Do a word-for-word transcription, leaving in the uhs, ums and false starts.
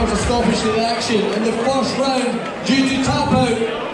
comes a stoppage to the action in the first round due to tap out.